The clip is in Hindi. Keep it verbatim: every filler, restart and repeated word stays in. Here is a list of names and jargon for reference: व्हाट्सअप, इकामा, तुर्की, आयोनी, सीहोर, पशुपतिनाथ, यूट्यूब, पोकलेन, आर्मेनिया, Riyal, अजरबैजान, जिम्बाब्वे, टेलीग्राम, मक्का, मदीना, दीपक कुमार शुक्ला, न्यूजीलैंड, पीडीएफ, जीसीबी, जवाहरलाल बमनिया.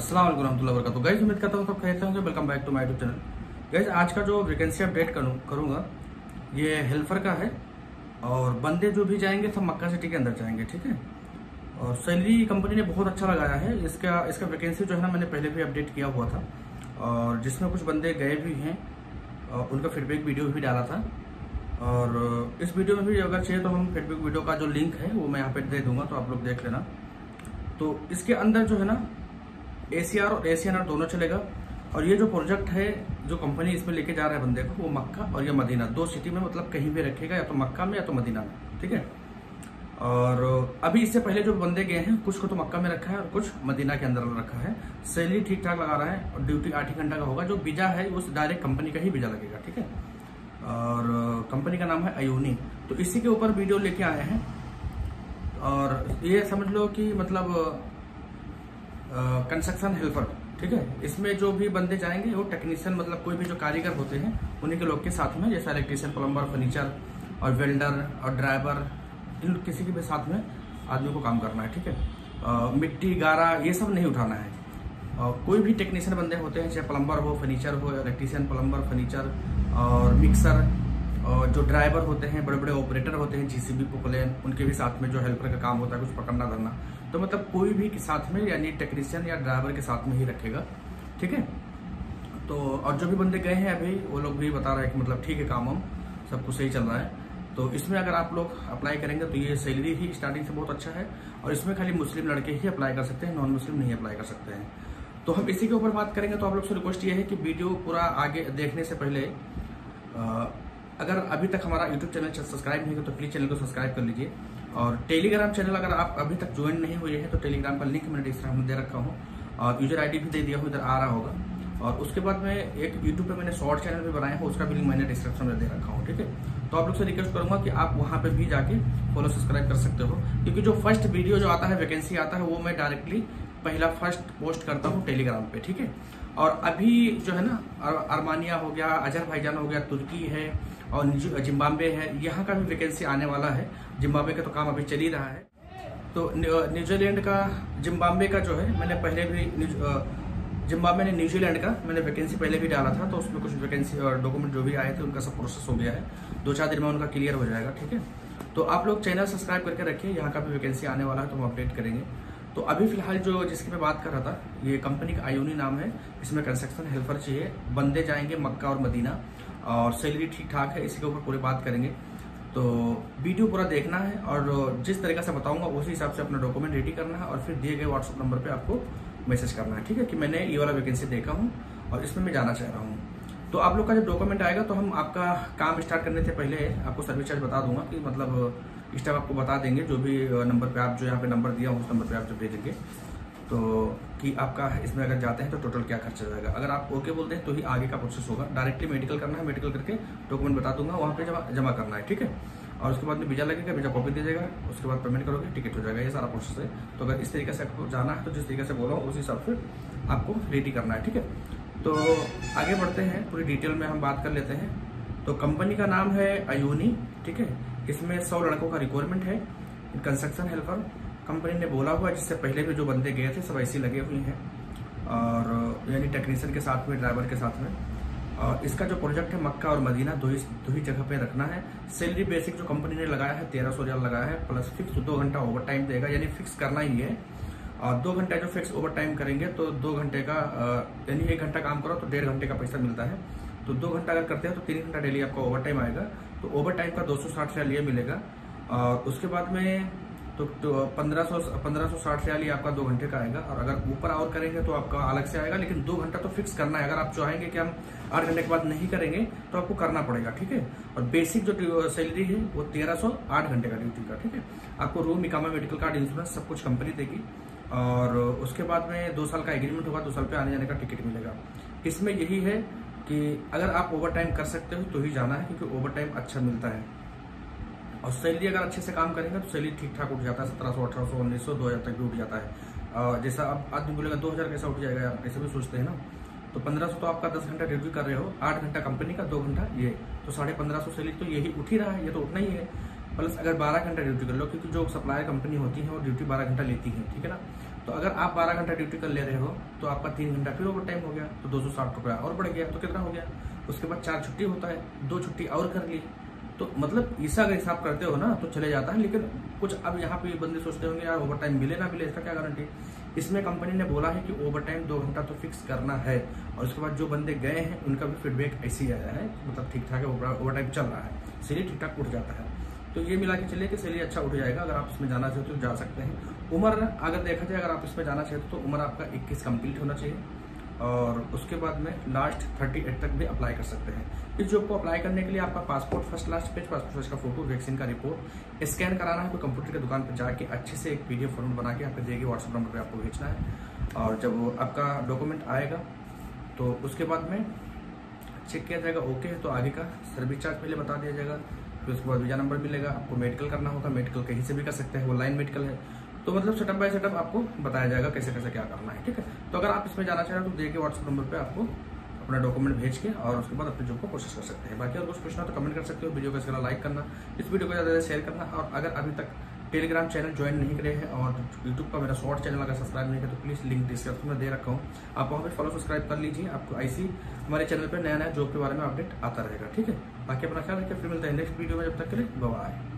अस्सलाम वालेकुम रहमतुल्लाहि वबरकातुहू। गाइस उम्मीद करता हूँ सब खैरियत से होंगे। Welcome back to my यूट्यूब channel. Guys आज का जो वैकेंसी अपडेट करूँगा ये हेल्पर का है और बंदे जो भी जाएंगे सब मक्का सिटी के अंदर जाएंगे, ठीक है। और सैलरी कंपनी ने बहुत अच्छा लगाया है। इसका इसका वैकेंसी जो है ना मैंने पहले भी अपडेट किया हुआ था और जिसमें कुछ बंदे गए भी हैं और उनका फीडबैक वीडियो भी डाला था। और इस वीडियो में भी अगर चाहिए तो हम फीडबैक वीडियो का जो लिंक है वो मैं यहाँ पे दे दूंगा, तो आप लोग देख लेना। तो इसके अंदर जो है ना ए सी आर और ए सी एन आर दोनों चलेगा। और ये जो प्रोजेक्ट है जो कंपनी इसमें लेके जा रहा है बंदे को वो मक्का और या मदीना दो सिटी में, मतलब कहीं भी रखेगा, या तो मक्का में या तो मदीना में, ठीक है। और अभी इससे पहले जो बंदे गए हैं कुछ को तो मक्का में रखा है और कुछ मदीना के अंदर रखा है। सैलरी ठीक ठाक लगा रहा है और ड्यूटी आठ ही घंटा का होगा। जो वीजा है उस डायरेक्ट कंपनी का ही वीजा लगेगा, ठीक है। और कंपनी का नाम है आयोनी। तो इसी के ऊपर वीडियो लेके आए हैं। और ये समझ लो कि मतलब कंस्ट्रक्शन हेल्पर, ठीक है। इसमें जो भी बंदे जाएंगे वो टेक्नीशियन, मतलब कोई भी जो कारीगर होते हैं उन्हीं के लोग के साथ में, जैसे इलेक्ट्रीशियन, प्लम्बर, फर्नीचर और वेल्डर और ड्राइवर, इन किसी के भी साथ में आदमी को काम करना है, ठीक है। आ, मिट्टी गारा ये सब नहीं उठाना है। आ, कोई भी टेक्नीशियन बंदे होते हैं, चाहे प्लम्बर हो, फर्नीचर हो, इलेक्ट्रीशियन, प्लम्बर, फर्नीचर और मिक्सर, और जो ड्राइवर होते हैं, बड़े बड़े ऑपरेटर होते हैं, जीसीबी, पोकलेन, उनके भी साथ में जो हेल्पर का काम होता है कुछ पकड़ना धरना। तो मतलब कोई भी के साथ में, यानी टेक्नीशियन या ड्राइवर के साथ में ही रखेगा, ठीक है। तो और जो भी बंदे गए हैं अभी वो लोग भी बता रहे हैं कि मतलब ठीक है, काम हम सब कुछ सही चल रहा है। तो इसमें अगर आप लोग अप्लाई करेंगे तो ये सैलरी ही स्टार्टिंग से बहुत अच्छा है। और इसमें खाली मुस्लिम लड़के ही अप्लाई कर सकते हैं, नॉन मुस्लिम नहीं अप्लाई कर सकते हैं। तो हम इसी के ऊपर बात करेंगे। तो आप लोग से रिक्वेस्ट ये है कि वीडियो पूरा आगे देखने से पहले आ, अगर अभी तक हमारा यूट्यूब चैनल सब्सक्राइब नहीं है तो प्लीज़ चैनल को सब्सक्राइब कर लीजिए। और टेलीग्राम चैनल अगर आप अभी तक ज्वाइन नहीं हुए हैं तो टेलीग्राम का लिंक मैंने डिस्क्रिप्शन में दे रखा हूँ और यूजर आई डी भी दे दिया हूँ, इधर आ रहा होगा। और उसके बाद मैं एक यूट्यूब पे मैंने शॉर्ट चैनल भी बनाया है, उसका भी लिंक मैंने डिस्क्रिप्शन में दे रखा हूँ, ठीक है। तो आप लोग से रिक्वेस्ट करूँगा कि आप वहाँ पे भी जाके फॉलो सब्सक्राइब कर सकते हो, क्योंकि जो फर्स्ट वीडियो जो आता है वैकेंसी आता है वो मैं डायरेक्टली पहला फर्स्ट पोस्ट करता हूँ टेलीग्राम पे, ठीक है। और अभी जो है ना आर्मेनिया हो गया, अजरबैजान हो गया, तुर्की है और जिम्बाब्वे है, यहाँ का भी वैकेंसी आने वाला है। जिम्बाब्वे का तो काम अभी चल ही रहा है। तो न्यूजीलैंड का, जिम्बाब्वे का जो है मैंने पहले भी, जिम्बाब्वे ने न्यूजीलैंड का मैंने वैकेंसी पहले भी डाला था, तो उसमें कुछ वैकेंसी और डॉक्यूमेंट जो भी आए थे उनका सब प्रोसेस हो गया है। दो चार दिन में उनका क्लियर हो जाएगा, ठीक है। तो आप लोग चैनल सब्सक्राइब करके रखिए, यहाँ का भी वैकेंसी आने वाला है तो हम अपडेट करेंगे। तो अभी फिलहाल जो जिसकी मैं बात कर रहा था, ये कंपनी का आयोनी नाम है। इसमें कंस्ट्रक्शन हेल्पर चाहिए। बंदे जाएंगे मक्का और मदीना और सैलरी ठीक ठाक है। इसी के ऊपर पूरी बात करेंगे। तो वीडियो पूरा देखना है और जिस तरीके से बताऊंगा उसी हिसाब से अपना डॉक्यूमेंट रेडी करना है और फिर दिए गए व्हाट्सअप नंबर पे आपको मैसेज करना है, ठीक है, कि मैंने ये वाला वैकेंसी देखा हूँ और इसमें मैं जाना चाह रहा हूँ। तो आप लोग का जब डॉक्यूमेंट आएगा तो हम आपका काम स्टार्ट करने से पहले आपको सर्विस चार्ज बता दूंगा, कि मतलब इस टाइम आपको बता देंगे जो भी नंबर पे आप, जो यहाँ पे नंबर दिया उस नंबर पे आप जब भेजेंगे तो कि आपका इसमें अगर जाते हैं तो टोटल क्या खर्चा जाएगा। अगर आप ओके बोलते हैं तो ही आगे का प्रोसेस होगा। डायरेक्टली मेडिकल करना है, मेडिकल करके डॉक्यूमेंट बता दूंगा, वहाँ पे जमा जमा करना है, ठीक है। और उसके बाद में वीजा लगेगा, वीजा कॉपी दीजिएगा, उसके बाद पेमेंट करोगे, टिकट हो जाएगा, ये सारा प्रोसेस है। तो अगर इस तरीके से आपको जाना है तो जिस तरीके से बोला उस हिसाब से आपको रेडी करना है, ठीक है। तो आगे बढ़ते हैं, पूरी डिटेल में हम बात कर लेते हैं। तो कंपनी का नाम है आयोनी, ठीक है। इसमें सौ लड़कों का रिक्वायरमेंट है कंस्ट्रक्शन हेल्पर। कंपनी ने बोला हुआ है, जिससे पहले भी जो बंदे गए थे सब ऐसे लगे हुए हैं, और यानी टेक्नीशियन के साथ में, ड्राइवर के साथ में। और इसका जो प्रोजेक्ट है मक्का और मदीना दो ही दो ही जगह पे रखना है। सैलरी बेसिक जो कंपनी ने लगाया है तेरह सौ रियाल लगाया है, प्लस फिक्स दो घंटा ओवर टाइम देगा, यानी फिक्स करना ही है। और दो घंटा जो फिक्स ओवर टाइम करेंगे तो दो घंटे का, यानी एक घंटा काम करो तो डेढ़ घंटे का पैसा मिलता है। तो दो घंटा अगर करते हैं तो तीन घंटा डेली आपका ओवर टाइम आएगा। तो ओवर टाइम का दो सौ साठ रियाल ये मिलेगा। और उसके बाद में तो पंद्रह सौ पंद्रह सौ साठ रियाल आपका दो घंटे का आएगा। और अगर ऊपर और करेंगे तो आपका अलग से आएगा, लेकिन दो घंटा तो फिक्स करना है। अगर आप चाहेंगे कि हम आठ घंटे के बाद नहीं करेंगे तो आपको करना पड़ेगा, ठीक है। और बेसिक जो सैलरी है वो तेरह सौ आठ घंटे का ड्यूटी का, ठीक है। आपको रूम, इकामा, मेडिकल कार्ड, इंश्योरेंस सब कुछ कंपनी देगी। और उसके बाद में दो साल का एग्रीमेंट होगा, दो साल पर आने जाने का टिकट मिलेगा। इसमें यही है कि अगर आप ओवर टाइम कर सकते हो तो ही जाना है, क्योंकि ओवर टाइम अच्छा मिलता है। और सैलरी अगर अच्छे से काम करेंगे तो सैलरी ठीक ठाक उठ जाता है, सत्रह सौ अठारह सौ उन्नीस सौ दो हज़ार तक भी उठ जाता है। जैसा आप आदमी बोलेगा दो हज़ार कैसा उठ जाएगा यार, ऐसे भी सोचते हैं ना। तो पंद्रह सौ तो आपका दस घंटा ड्यूटी कर रहे हो, आठ घंटा कंपनी का, दो घंटा ये, तो साढ़े पंद्रह सौ सैलरी तो यही उठ ही रहा है, ये तो उठना ही है। प्लस अगर बारह घंटा ड्यूटी कर लो, क्योंकि जो सप्लायर कंपनी होती है वो ड्यूटी बारह घंटा लेती है, ठीक है ना। तो अगर आप बारह घंटा ड्यूटी कर ले रहे हो तो आपका तीन घंटा फिर ओवर टाइम हो गया, तो दो सौ साठ रुपया और बढ़ गया, तो कितना हो गया। उसके बाद चार छुट्टी होता है, दो छुट्टी और कर ली, तो मतलब ईसा का हिसाब करते हो ना तो चले जाता है। लेकिन कुछ अब यहाँ पे बंदे सोचते होंगे यार ओवर टाइम मिले ना मिले इसका क्या गारंटी। इसमें कंपनी ने बोला है कि ओवर टाइम दो घंटा तो फिक्स करना है, और उसके बाद जो बंदे गए हैं उनका भी फीडबैक ऐसे ही आया है, मतलब ठीक ठाक ओवर टाइम चल रहा है, सैलरी ठीक ठाक उठ जाता है। तो ये मिला के चलिए कि सैलरी अच्छा उठ जाएगा, अगर आप इसमें जाना चाहते तो जा सकते हैं। उम्र अगर देखा जाए, अगर आप इसमें जाना चाहते तो उम्र आपका इक्कीस कंप्लीट होना चाहिए, और उसके बाद में लास्ट अड़तीस तक भी अप्लाई कर सकते हैं। इस जॉब को अप्लाई करने के लिए आपका passport first last page, passport size का फोटो, वैक्सीन का रिपोर्ट स्कैन कराना है, कोई कंप्यूटर की दुकान पर जाके अच्छे से एक पीडीएफ फॉर्म बना के आपको देगी, व्हाट्सएप नंबर पर आपको भेजना है। और जब वो आपका डॉक्यूमेंट आएगा तो उसके बाद में चेक किया जाएगा, ओके तो आगे का सर्विस चार्ज पहले बता दिया जाएगा, फिर उसके बाद वीजा नंबर मिलेगा। आपको मेडिकल करना होगा, मेडिकल कहीं से भी कर सकते हैं, वो लाइन मेडिकल है, तो मतलब सेटअप बाय सेटअप आपको बताया जाएगा कैसे कैसे क्या करना है, ठीक है। तो अगर आप इसमें जाना चाह रहे हो तो देखिए व्हाट्सएप नंबर पे आपको अपना डॉक्यूमेंट भेज के और उसके बाद अपने जॉब को कोशिश कर सकते हैं। बाकी और कुछ पूछना तो कमेंट कर सकते हो, वीडियो को इसके लाइक करना, इस वीडियो को ज़्यादा ज़्यादा शेयर करना, और अगर अभी तक टेलीग्राम चैनल ज्वाइन नहीं करे हैं और यूट्यूब का मेरा शॉर्ट चैनल अगर सब्सक्राइब नहीं किया तो प्लीज़ लिंक डिस्क्रिप्शन में दे रखा हूँ, आप वहाँ पर फॉलो सब्सक्राइब कर लीजिए। आपको ऐसी हमारे चैनल पर नया नया जॉब के बारे में अपडेट आता रहेगा, ठीक है। बाकी अपना ख्याल रखिए, फिर मिलता है नेक्स्ट वीडियो में, जब तक के लिए बाय।